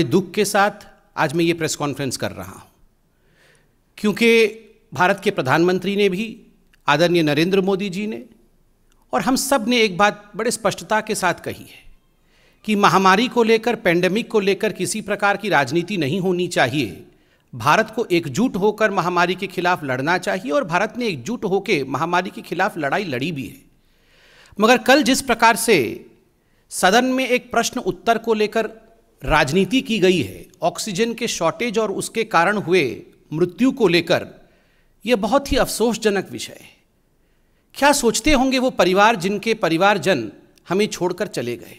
दुख के साथ आज मैं ये प्रेस कॉन्फ्रेंस कर रहा हूं, क्योंकि भारत के प्रधानमंत्री ने भी, आदरणीय नरेंद्र मोदी जी ने और हम सब ने एक बात बड़े स्पष्टता के साथ कही है कि महामारी को लेकर, पैंडेमिक को लेकर किसी प्रकार की राजनीति नहीं होनी चाहिए। भारत को एकजुट होकर महामारी के खिलाफ लड़ना चाहिए और भारत ने एकजुट होकर महामारी के खिलाफ लड़ाई लड़ी भी है। मगर कल जिस प्रकार से सदन में एक प्रश्न उत्तर को लेकर राजनीति की गई है, ऑक्सीजन के शॉर्टेज और उसके कारण हुए मृत्यु को लेकर, यह बहुत ही अफसोसजनक विषय है। क्या सोचते होंगे वो परिवार जिनके परिवारजन हमें छोड़कर चले गए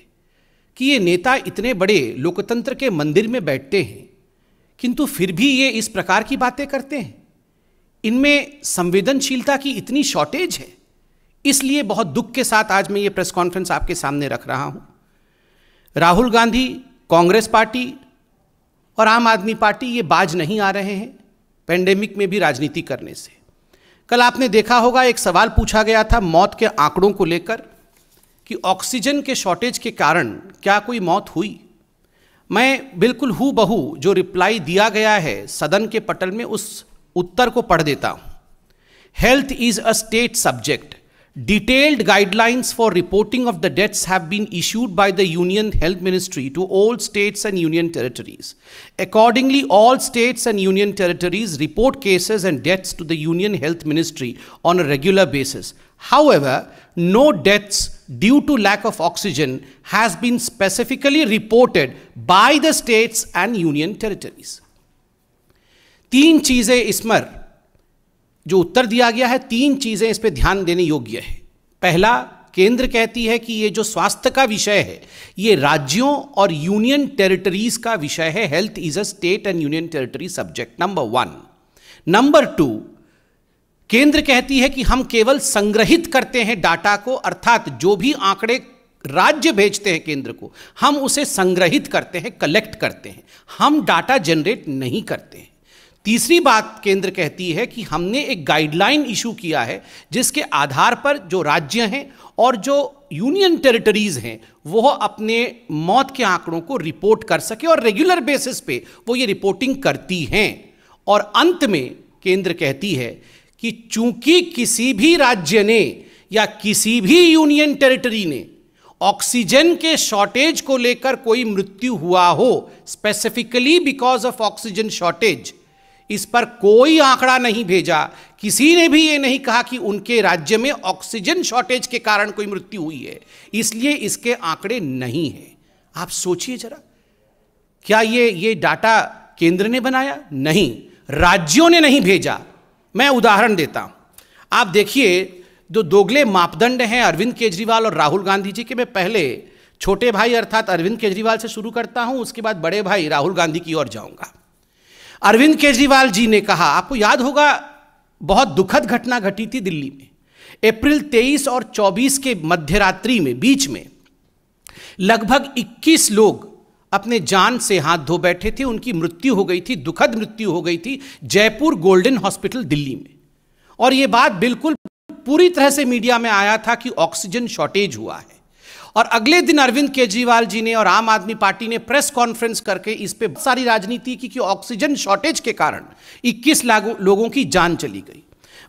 कि ये नेता इतने बड़े लोकतंत्र के मंदिर में बैठते हैं, किंतु फिर भी ये इस प्रकार की बातें करते हैं। इनमें संवेदनशीलता की इतनी शॉर्टेज है। इसलिए बहुत दुख के साथ आज मैं ये प्रेस कॉन्फ्रेंस आपके सामने रख रहा हूँ। राहुल गांधी, कांग्रेस पार्टी और आम आदमी पार्टी ये बाज नहीं आ रहे हैं पेंडेमिक में भी राजनीति करने से। कल आपने देखा होगा एक सवाल पूछा गया था मौत के आंकड़ों को लेकर कि ऑक्सीजन के शॉर्टेज के कारण क्या कोई मौत हुई। मैं बिल्कुल हूबहू जो रिप्लाई दिया गया है सदन के पटल में उस उत्तर को पढ़ देता हूं। Health is a state subject. Detailed guidelines for reporting of the deaths have been issued by the Union Health Ministry to all states and union territories. Accordingly, all states and union territories report cases and deaths to the Union Health Ministry on a regular basis. However, no deaths due to lack of oxygen has been specifically reported by the states and union territories. तीन चीजें इसमें जो उत्तर दिया गया है, तीन चीज़ें इस पे ध्यान देने योग्य है। पहला, केंद्र कहती है कि ये जो स्वास्थ्य का विषय है ये राज्यों और यूनियन टेरिटरीज का विषय है। Health is a state and union territory subject, number 1। Number 2, केंद्र कहती है कि हम केवल संग्रहित करते हैं डाटा को, अर्थात जो भी आंकड़े राज्य भेजते हैं केंद्र को हम उसे संग्रहित करते हैं, कलेक्ट करते हैं, हम डाटा जनरेट नहीं करते हैं। तीसरी बात केंद्र कहती है कि हमने एक गाइडलाइन इशू किया है जिसके आधार पर जो राज्य हैं और जो यूनियन टेरिटरीज हैं वो अपने मौत के आंकड़ों को रिपोर्ट कर सके और रेगुलर बेसिस पे वो ये रिपोर्टिंग करती हैं। और अंत में केंद्र कहती है कि चूंकि किसी भी राज्य ने या किसी भी यूनियन टेरिटरी ने ऑक्सीजन के शॉर्टेज को लेकर कोई मृत्यु हुआ हो, specifically because of oxygen shortage, इस पर कोई आंकड़ा नहीं भेजा, किसी ने भी ये नहीं कहा कि उनके राज्य में ऑक्सीजन शॉर्टेज के कारण कोई मृत्यु हुई है, इसलिए इसके आंकड़े नहीं हैं। आप सोचिए जरा, क्या ये डाटा केंद्र ने बनाया? नहीं, राज्यों ने नहीं भेजा। मैं उदाहरण देता हूं, आप देखिए जो दोगले मापदंड हैं अरविंद केजरीवाल और राहुल गांधी जी के, मैं पहले छोटे भाई अर्थात अरविंद केजरीवाल से शुरू करता हूं, उसके बाद बड़े भाई राहुल गांधी की ओर जाऊंगा। अरविंद केजरीवाल जी ने कहा, आपको याद होगा बहुत दुखद घटना घटी थी दिल्ली में, अप्रैल 23 और 24 के मध्यरात्रि में, बीच में लगभग 21 लोग अपने जान से हाथ धो बैठे थे, उनकी मृत्यु हो गई थी, दुखद मृत्यु हो गई थी जयपुर गोल्डन हॉस्पिटल दिल्ली में। और यह बात बिल्कुल पूरी तरह से मीडिया में आया था कि ऑक्सीजन शॉर्टेज हुआ है। और अगले दिन अरविंद केजरीवाल जी ने और आम आदमी पार्टी ने प्रेस कॉन्फ्रेंस करके इस पे बहुत सारी राजनीति की कि ऑक्सीजन शॉर्टेज के कारण 21 लोगों की जान चली गई।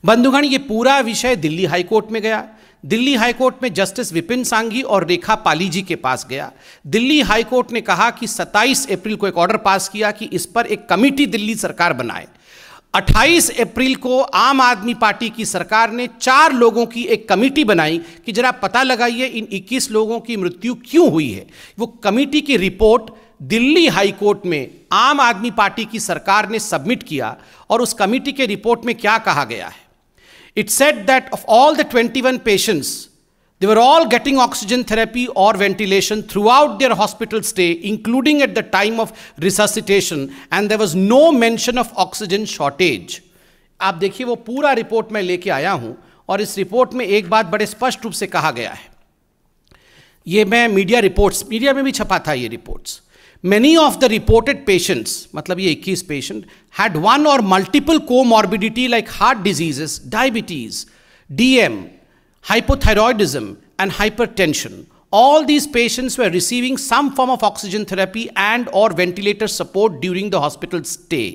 बंधुगण, ये पूरा विषय दिल्ली हाई कोर्ट में गया। दिल्ली हाई कोर्ट में जस्टिस विपिन सांघी और रेखा पाली जी के पास गया। दिल्ली हाई कोर्ट ने कहा कि 27 अप्रैल को एक ऑर्डर पास किया कि इस पर एक कमिटी दिल्ली सरकार बनाए। 28 अप्रैल को आम आदमी पार्टी की सरकार ने 4 लोगों की एक कमेटी बनाई कि जरा पता लगाइए इन 21 लोगों की मृत्यु क्यों हुई है। वो कमेटी की रिपोर्ट दिल्ली हाई कोर्ट में आम आदमी पार्टी की सरकार ने सबमिट किया और उस कमेटी के रिपोर्ट में क्या कहा गया है। It said that of all the 21 patients they were all getting oxygen therapy or ventilation throughout their hospital stay, including at the time of resuscitation, and there was no mention of oxygen shortage. आप देखिए वो पूरा report मैं लेके आया हूं और इस रिपोर्ट में एक बात बड़े स्पष्ट रूप से कहा गया है। ये मैं मीडिया में भी छपा था ये reports. Many of the reported patients, मतलब ये 21 patient, had one or multiple comorbidity like heart diseases, diabetes, DM, hypothyroidism and hypertension all these patients were receiving some form of oxygen therapy and or ventilator support during the hospital stay.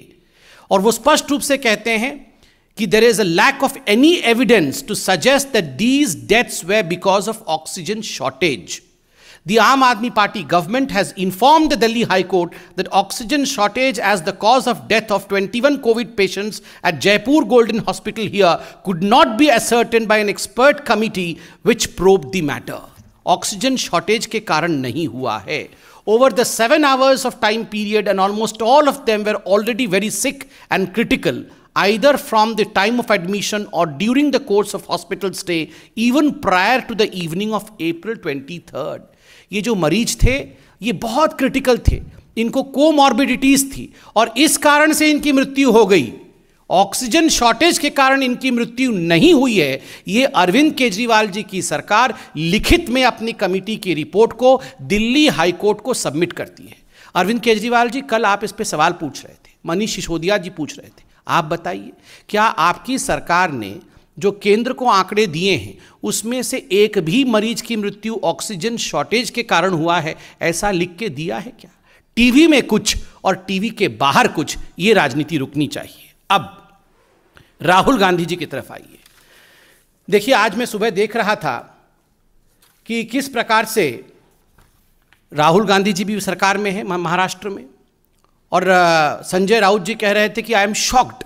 और वो स्पष्ट रूप से कहते हैं कि there is a lack of any evidence to suggest that these deaths were because of oxygen shortage. The Aam Aadmi Party government has informed the Delhi High Court that oxygen shortage as the cause of death of 21 COVID patients at Jaipur Golden Hospital here could not be ascertained by an expert committee which probed the matter. Oxygen shortage के कारण नहीं हुआ है. Over the 7 hours of time period, and almost all of them were already very sick and critical, either from the time of admission or during the course of hospital stay, even prior to the evening of April 23rd. ये जो मरीज थे ये बहुत critical थे, इनको comorbidities थी और इस कारण से इनकी मृत्यु हो गई. ऑक्सीजन शॉर्टेज के कारण इनकी मृत्यु नहीं हुई है. ये अरविंद केजरीवाल जी की सरकार लिखित में अपनी कमिटी की रिपोर्ट को दिल्ली हाईकोर्ट को सबमिट करती है. अरविंद केजरीवाल जी, कल आप इस पे सवाल पूछ रहे थे, मनीष सिसोदिया जी पूछ रहे थे, आप बताइए क्या आपकी सरकार ने जो केंद्र को आंकड़े दिए हैं उसमें से एक भी मरीज की मृत्यु ऑक्सीजन शॉर्टेज के कारण हुआ है ऐसा लिख के दिया है क्या? टीवी में कुछ और टीवी के बाहर कुछ, ये राजनीति रुकनी चाहिए. अब राहुल गांधी जी की तरफ आइए. देखिए, आज मैं सुबह देख रहा था कि किस प्रकार से राहुल गांधी जी भी सरकार में है महाराष्ट्र में, और संजय राउत जी कह रहे थे कि आई एम शॉक्ड.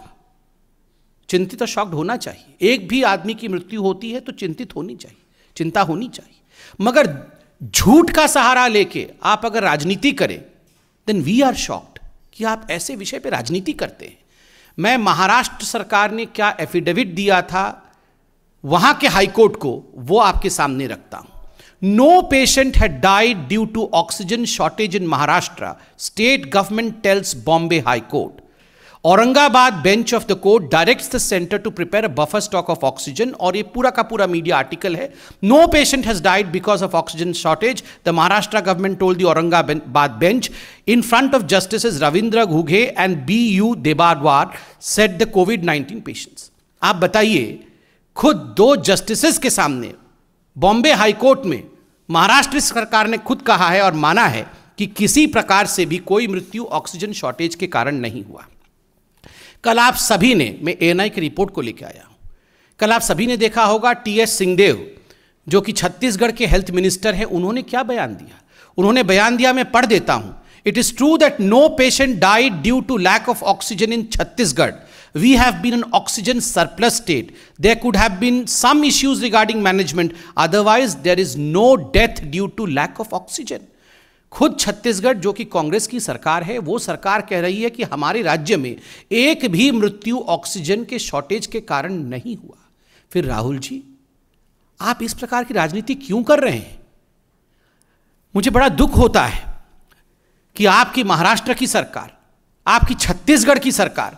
चिंतित और शॉक्ड होना चाहिए. एक भी आदमी की मृत्यु होती है तो चिंतित होनी चाहिए, चिंता होनी चाहिए. मगर झूठ का सहारा लेके आप अगर राजनीति करें, देन वी आर शॉक्ड कि आप ऐसे विषय पे राजनीति करते हैं. मैं महाराष्ट्र सरकार ने क्या एफिडेविट दिया था वहां के हाईकोर्ट को, वो आपके सामने रखता हूं. No patient had died due to oxygen shortage in Maharashtra, state government tells Bombay High Court. Aurangabad bench of the court directs the center to prepare a buffer stock of oxygen. और ये पूरा का पूरा media article है. No patient has died because of oxygen shortage, the Maharashtra government told the Aurangabad bench in front of Justices Ravindra Ghughe and B.U. Debawar, said the COVID-19 patients. आप बताइए, खुद दो जस्टिसेस के सामने Bombay high court में महाराष्ट्र सरकार ने खुद कहा है और माना है कि किसी प्रकार से भी कोई मृत्यु ऑक्सीजन शॉर्टेज के कारण नहीं हुआ. कल आप सभी ने, मैं ANI की रिपोर्ट को लेकर आया हूं, कल आप सभी ने देखा होगा T.S. सिंहदेव जो कि छत्तीसगढ़ के हेल्थ मिनिस्टर हैं, उन्होंने क्या बयान दिया. उन्होंने बयान दिया, मैं पढ़ देता हूं. It is true that no patient died due to lack of oxygen in Chhattisgarh. We have been an oxygen surplus state. There could have been some issues regarding management. Otherwise, there is no death due to lack of oxygen. खुद छत्तीसगढ़ जो कि कांग्रेस की सरकार है, वो सरकार कह रही है कि हमारे राज्य में एक भी मृत्यु ऑक्सीजन के शॉर्टेज के कारण नहीं हुआ. फिर राहुल जी, आप इस प्रकार की राजनीति क्यों कर रहे हैं? मुझे बड़ा दुख होता है कि आपकी महाराष्ट्र की सरकार, आपकी छत्तीसगढ़ की सरकार,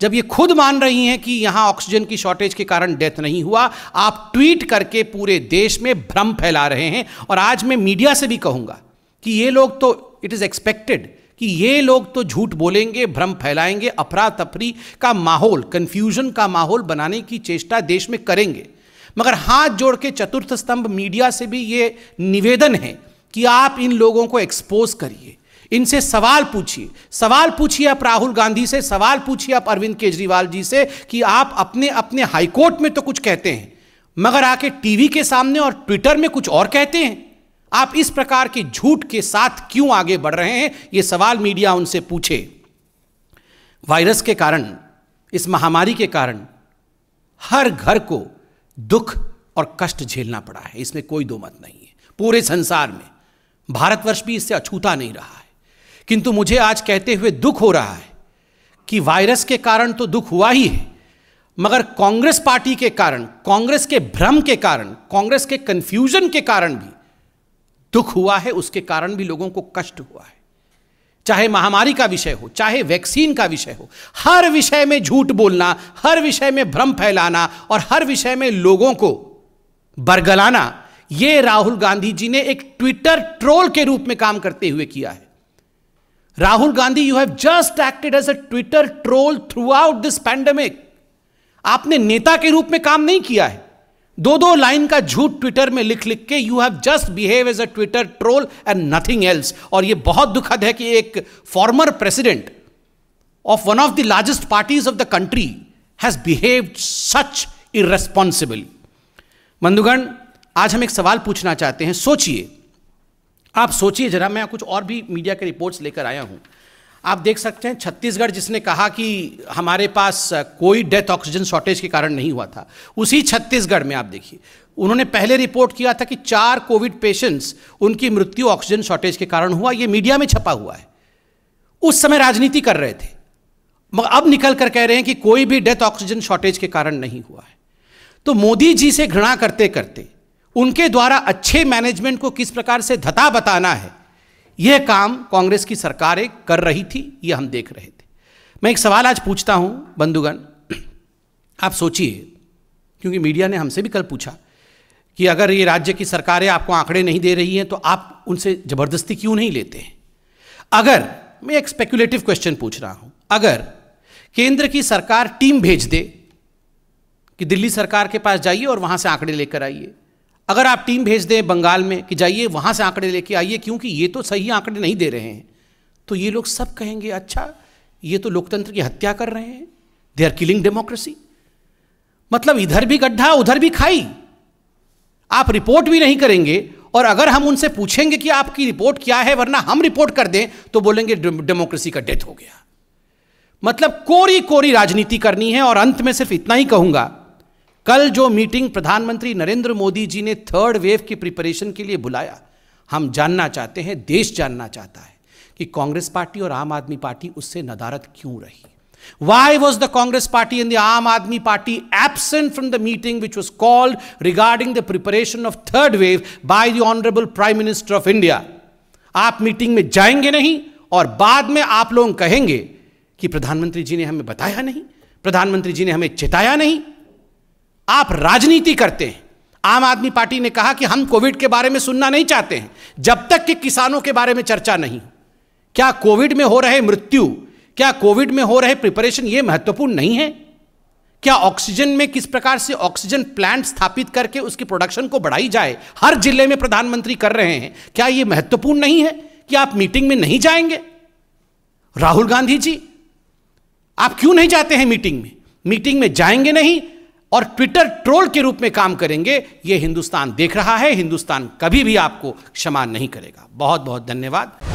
जब ये खुद मान रही हैं कि यहां ऑक्सीजन की शॉर्टेज के कारण डेथ नहीं हुआ, आप ट्वीट करके पूरे देश में भ्रम फैला रहे हैं. और आज मैं मीडिया से भी कहूंगा कि ये लोग तो, इट इज एक्सपेक्टेड कि ये लोग तो झूठ बोलेंगे, भ्रम फैलाएंगे, अफरा तफरी का माहौल, कंफ्यूजन का माहौल बनाने की चेष्टा देश में करेंगे. मगर हाथ जोड़ के चतुर्थ स्तंभ मीडिया से भी ये निवेदन है कि आप इन लोगों को एक्सपोज करिए, इनसे सवाल पूछिए. सवाल पूछिए आप राहुल गांधी से, सवाल पूछिए आप अरविंद केजरीवाल जी से कि आप अपने अपने हाईकोर्ट में तो कुछ कहते हैं मगर आके टीवी के सामने और ट्विटर में कुछ और कहते हैं. आप इस प्रकार के झूठ के साथ क्यों आगे बढ़ रहे हैं? यह सवाल मीडिया उनसे पूछे. वायरस के कारण, इस महामारी के कारण हर घर को दुख और कष्ट झेलना पड़ा है, इसमें कोई दो मत नहीं है. पूरे संसार में भारतवर्ष भी इससे अछूता नहीं रहा है. किंतु मुझे आज कहते हुए दुख हो रहा है कि वायरस के कारण तो दुख हुआ ही है, मगर कांग्रेस पार्टी के कारण, कांग्रेस के भ्रम के कारण, कांग्रेस के कंफ्यूजन के कारण भी दुख हुआ है, उसके कारण भी लोगों को कष्ट हुआ है. चाहे महामारी का विषय हो, चाहे वैक्सीन का विषय हो, हर विषय में झूठ बोलना, हर विषय में भ्रम फैलाना और हर विषय में लोगों को बरगलाना, यह राहुल गांधी जी ने एक ट्विटर ट्रोल के रूप में काम करते हुए किया है. Rahul Gandhi, you have just acted as a Twitter troll throughout this pandemic. आपने नेता के रूप में काम नहीं किया है. दो दो लाइन का झूठ ट्विटर में लिख लिख के you have just behave as a Twitter troll and nothing else. और यह बहुत दुखद है कि एक former president of one of the largest parties of the country has behaved such irresponsibly. बंधुगण, आज हम एक सवाल पूछना चाहते हैं। सोचिए, आप सोचिए जरा। मैं कुछ और भी मीडिया के रिपोर्ट्स लेकर आया हूं। आप देख सकते हैं छत्तीसगढ़, जिसने कहा कि हमारे पास कोई डेथ ऑक्सीजन शॉर्टेज के कारण नहीं हुआ था, उसी छत्तीसगढ़ में आप देखिए उन्होंने पहले रिपोर्ट किया था कि 4 कोविड पेशेंट्स उनकी मृत्यु ऑक्सीजन शॉर्टेज के कारण हुआ। ये मीडिया में छपा हुआ है। उस समय राजनीति कर रहे थे, मगर अब निकल कर कह रहे हैं कि कोई भी डेथ ऑक्सीजन शॉर्टेज के कारण नहीं हुआ है। तो मोदी जी से घृणा करते करते उनके द्वारा अच्छे मैनेजमेंट को किस प्रकार से धता बताना है, यह काम कांग्रेस की सरकारें कर रही थी, यह हम देख रहे थे। मैं एक सवाल आज पूछता हूं बंधुगण, आप सोचिए, क्योंकि मीडिया ने हमसे भी कल पूछा कि अगर ये राज्य की सरकारें आपको आंकड़े नहीं दे रही हैं तो आप उनसे जबरदस्ती क्यों नहीं लेते हैं। अगर मैं एक स्पेक्युलेटिव क्वेश्चन पूछ रहा हूं, अगर केंद्र की सरकार टीम भेज दे कि दिल्ली सरकार के पास जाइए और वहां से आंकड़े लेकर आइए, अगर आप टीम भेज दें बंगाल में कि जाइए वहां से आंकड़े लेके आइए क्योंकि ये तो सही आंकड़े नहीं दे रहे हैं, तो ये लोग सब कहेंगे अच्छा ये तो लोकतंत्र की हत्या कर रहे हैं, दे आर किलिंग डेमोक्रेसी। मतलब इधर भी गड्ढा उधर भी खाई। आप रिपोर्ट भी नहीं करेंगे और अगर हम उनसे पूछेंगे कि आपकी रिपोर्ट क्या है वरना हम रिपोर्ट कर दें तो बोलेंगे डेमोक्रेसी का डेथ हो गया। मतलब कोरी कोरी राजनीति करनी है। और अंत में सिर्फ इतना ही कहूंगा, कल जो मीटिंग प्रधानमंत्री नरेंद्र मोदी जी ने थर्ड वेव की प्रिपरेशन के लिए बुलाया, हम जानना चाहते हैं, देश जानना चाहता है कि कांग्रेस पार्टी और आम आदमी पार्टी उससे नदारद क्यों रही। Why was the Congress Party and the Aam Aadmi Party absent from the meeting which was called regarding the preparation of third wave by the Honorable Prime Minister of India? आप meeting में जाएंगे नहीं और बाद में आप लोग कहेंगे कि प्रधानमंत्री जी ने हमें बताया नहीं, प्रधानमंत्री जी ने हमें चेताया नहीं। आप राजनीति करते हैं। आम आदमी पार्टी ने कहा कि हम कोविड के बारे में सुनना नहीं चाहते हैं जब तक कि किसानों के बारे में चर्चा नहीं। क्या कोविड में हो रहे मृत्यु, क्या कोविड में हो रहे प्रिपरेशन ये महत्वपूर्ण नहीं है? क्या ऑक्सीजन में किस प्रकार से ऑक्सीजन प्लांट स्थापित करके उसकी प्रोडक्शन को बढ़ाई जाए, हर जिले में प्रधानमंत्री कर रहे हैं, क्या ये महत्वपूर्ण नहीं है कि आप मीटिंग में नहीं जाएंगे? राहुल गांधी जी, आप क्यों नहीं जाते हैं मीटिंग में? मीटिंग में जाएंगे नहीं और ट्विटर ट्रोल के रूप में काम करेंगे। ये हिंदुस्तान देख रहा है, हिंदुस्तान कभी भी आपको क्षमा नहीं करेगा। बहुत बहुत धन्यवाद।